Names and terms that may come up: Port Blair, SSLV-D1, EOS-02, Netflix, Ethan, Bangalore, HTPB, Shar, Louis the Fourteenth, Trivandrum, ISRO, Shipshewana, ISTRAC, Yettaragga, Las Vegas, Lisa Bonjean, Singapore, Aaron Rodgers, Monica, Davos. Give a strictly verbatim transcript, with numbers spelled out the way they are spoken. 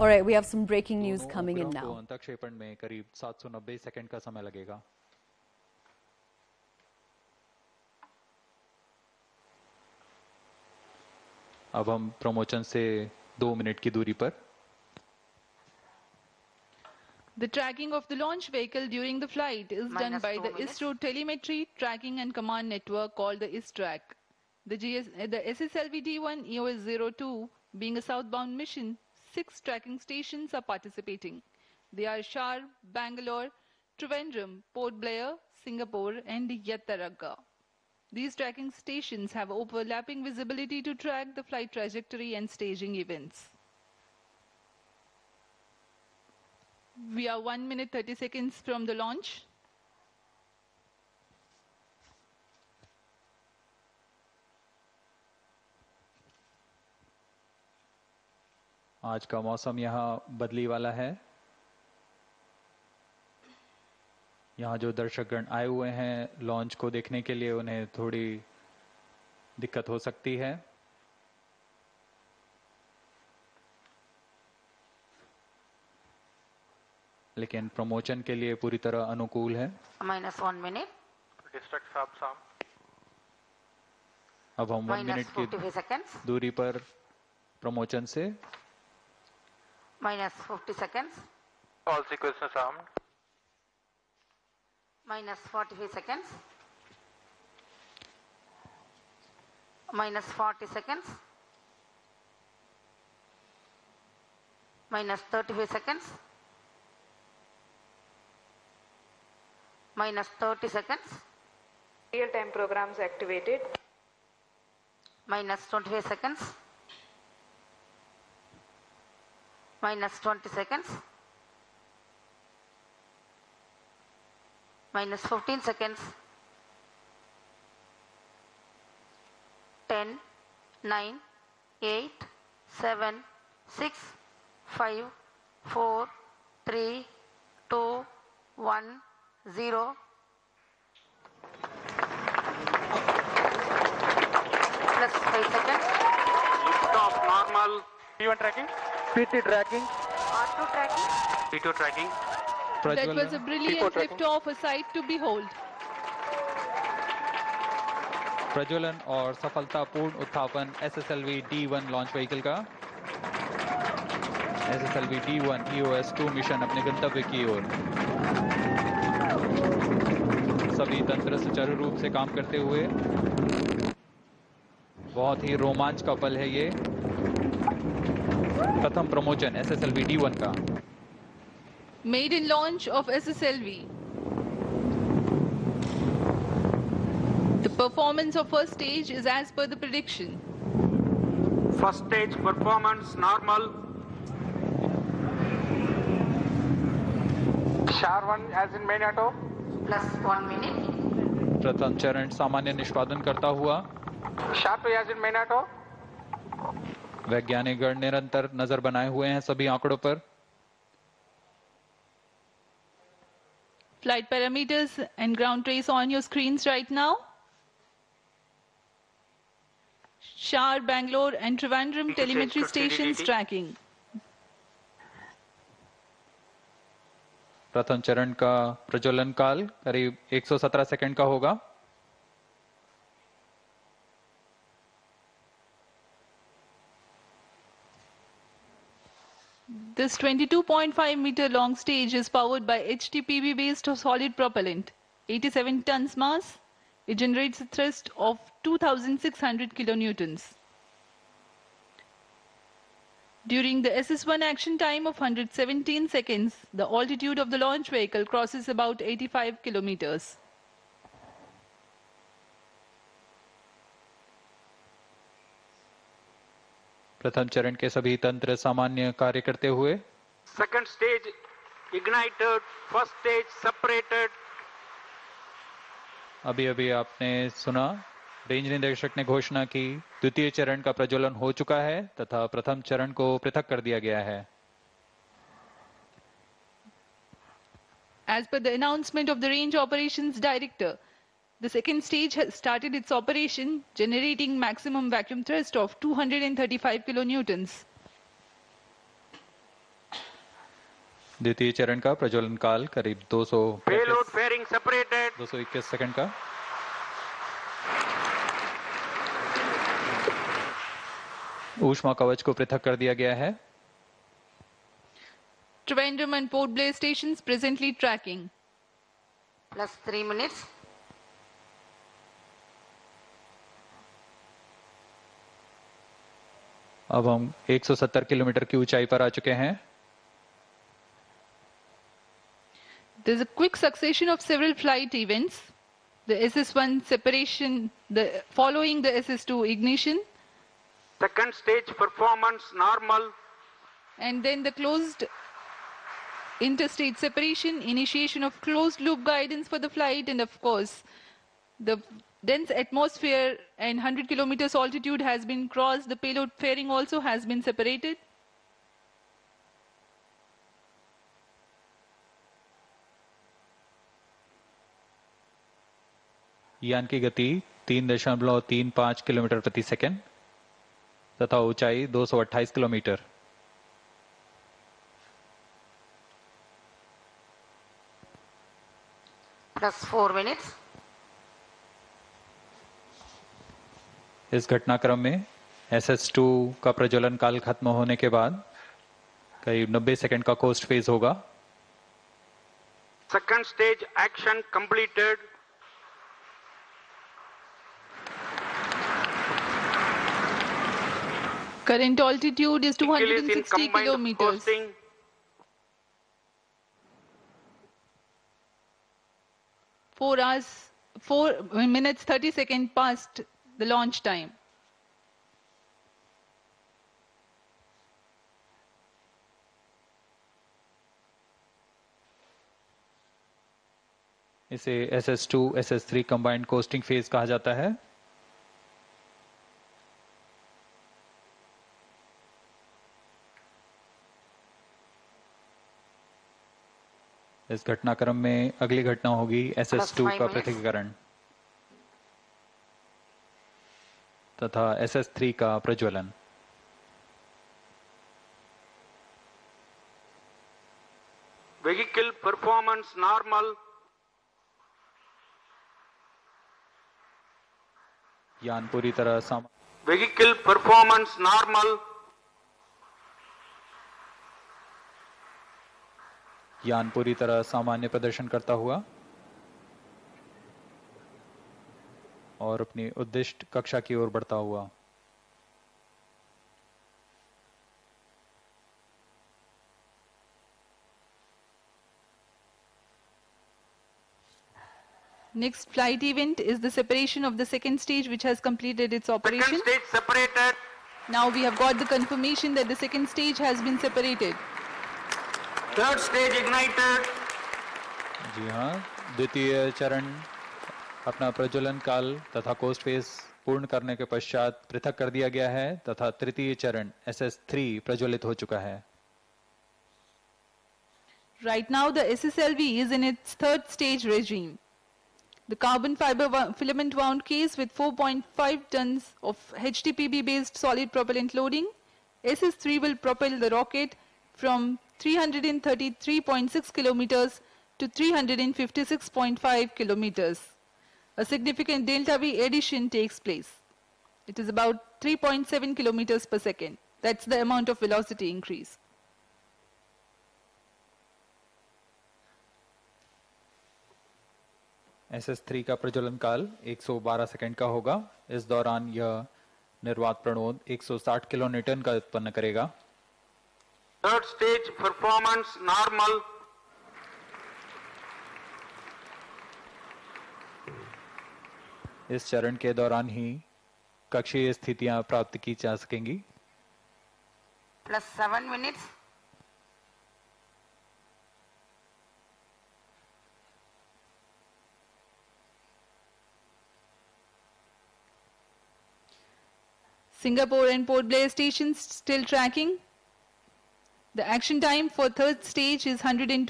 All right, we have some breaking news coming in now. अब हम promotion से दो मिनट की दूरी पर The tracking of the launch vehicle during the flight is done by the ISRO telemetry tracking and command network called the ISTRAC. The, the S S L V D one E O S zero two being a southbound mission, six tracking stations are participating. They are Shar, Bangalore, Trivandrum, Port Blair, Singapore and Yettaragga. These tracking stations have overlapping visibility to track the flight trajectory and staging events. We are one minute thirty seconds from the launch. आज का मौसम यहाँ बदली वाला है। यहाँ जो दर्शकगण आए हुए हैं लॉन्च को देखने के लिए उन्हें थोड़ी दिक्कत हो सकती है। लेकिन प्रमोशन के लिए पूरी तरह अनुकूल है। Minus one minute. डिस्ट्रक्ट साहब साम। अब हम वन मिनट की दूरी पर प्रमोशन से। Minus fifty seconds. All sequence साम। Minus forty-five seconds. Minus forty seconds. Minus thirty-five seconds. Minus thirty seconds. Real-time programs activated. Minus twenty-five seconds. Minus twenty seconds. Minus fifteen seconds. ten, nine, eight, seven, six, five, four, three, two, one, zero. Plus five seconds. Stop. Normal. P one tracking. P two tracking. R two tracking. P two tracking. That was a brilliant lift-off, a sight to behold. प्रज्वलन और सफलतापूर्ण उत्थापन S S L V D one launch vehicle का S S L V D one E O S two mission अपने गंतव्य की ओर सभी तंत्र सुचारू रूप से काम करते हुए बहुत ही रोमांच का पल है ये प्रथम प्रमोशन S S L V D one का Maiden launch of S S L V. The performance of first stage is as per the prediction. First stage performance normal. Shar one as in main auto. Plus one minute. प्रथम चरण सामान्य निष्पादन करता हुआ. Shar two as in main auto. वैज्ञानिक गण निरंतर नजर बनाए हुए हैं सभी आंकड़ों पर. Flight parameters and ground trace on your screens right now. Shar, Bangalore and Trivandrum telemetry stations tracking. प्रथम चरण का प्रज्वलन काल करीब एक सौ सत्रह सेकंड का होगा. This twenty-two point five meter long stage is powered by H T P B based solid propellant, eighty-seven tons mass. It generates a thrust of two thousand six hundred kilonewtons. During the S S one action time of one hundred seventeen seconds, the altitude of the launch vehicle crosses about eighty-five kilometers. प्रथम चरण के सभी तंत्र सामान्य कार्य करते हुए second stage ignited first stage separated अभी-अभी आपने सुना रेंज निदेशक ने घोषणा की द्वितीय चरण का प्रज्वलन हो चुका है तथा प्रथम चरण को पृथक कर दिया गया है As per the announcement of the range operations director The second stage has started its operation, generating maximum vacuum thrust of two hundred thirty-five kilonewtons. द्वितीय चरण का प्रज्वलन काल करीब दो सौ दो सौ इक्कीस सेकेंड का। ऊष्मा कवच को पृथक कर दिया गया है। Trivandrum and Port Blair stations presently tracking. Plus three minutes. अब हम एक सौ सत्तर किलोमीटर की ऊंचाई पर आ चुके हैं। There's a quick succession of several flight events. The S S one separation, the following the S S two ignition. Second stage performance normal. And then the closed interstate separation, initiation of closed loop guidance for the flight, and of course the dense atmosphere and one hundred kilometers altitude has been crossed. The payload fairing also has been separated. यान की गति तीन दशमलव तीन पाँच kilometre प्रति second तथा ऊंचाई दो सौ अट्ठाईस किलोमीटर। Plus four minutes. इस घटनाक्रम में एस एस टू का प्रज्वलन काल खत्म होने के बाद करीब नब्बे सेकंड का कोस्ट फेज होगा। Second stage action completed. Current altitude is two hundred sixty kilometers. Four hours, four minutes, thirty seconds past the launch time. इसे S S two, S S three combined coasting phase कहा जाता है। इस घटनाक्रम में अगली घटना होगी एस एस टू का पृथक्करण तथा एस एस थ्री का प्रज्वलन। Vehicle performance normal. यान पूरी तरह सामान्य। Vehicle performance normal. यान पूरी तरह सामान्य प्रदर्शन करता हुआ और अपनी उद्दिष्ट कक्षा की ओर बढ़ता हुआ। Next flight event is the separation of the second stage, which has completed its operation. Second stage separated. Now we have got the confirmation that the second stage has been separated. Third stage ignited. जी हाँ, द्वितीय चरण अपना प्रज्वलन काल तथा coast phase पूर्ण करने के पश्चात पृथक कर दिया गया है तथा तृतीय चरण एस एस थ्री प्रज्वलित हो चुका है। Right now the S S L V is in its third stage regime. The carbon fiber filament wound case with four point five tons of H T P B based solid propellant loading. S S three will propel the rocket from three hundred thirty-three point six kilometers to three hundred fifty-six point five kilometers. A significant delta V addition takes place. It is about three point seven kilometers per second. That's the amount of velocity increase. S S three का प्रज्वलन काल एक सौ बारह second का होगा। इस दौरान यह निर्वात प्रणोद एक सौ साठ किलो न्यूटन का उत्पन्न करेगा। Third stage performance normal. इस चरण के दौरान ही कक्षीय स्थितियां प्राप्त की जा सकेंगी। Plus seven minutes. Singapore and Port Blair stations still tracking. The action time for third stage is one hundred twenty.